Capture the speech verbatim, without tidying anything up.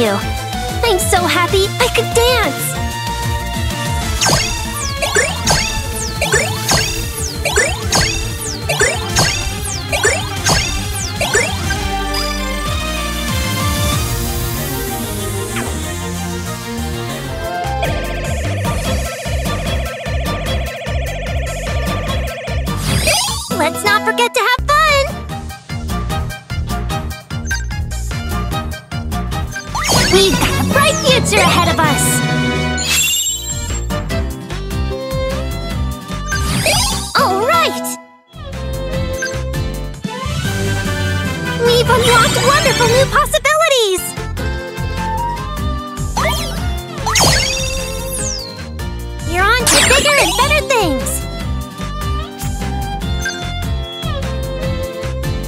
you. I'm so happy I could dance! Let's not forget to have fun! We've got a bright future ahead of us! All right! We've unlocked wonderful new possibilities!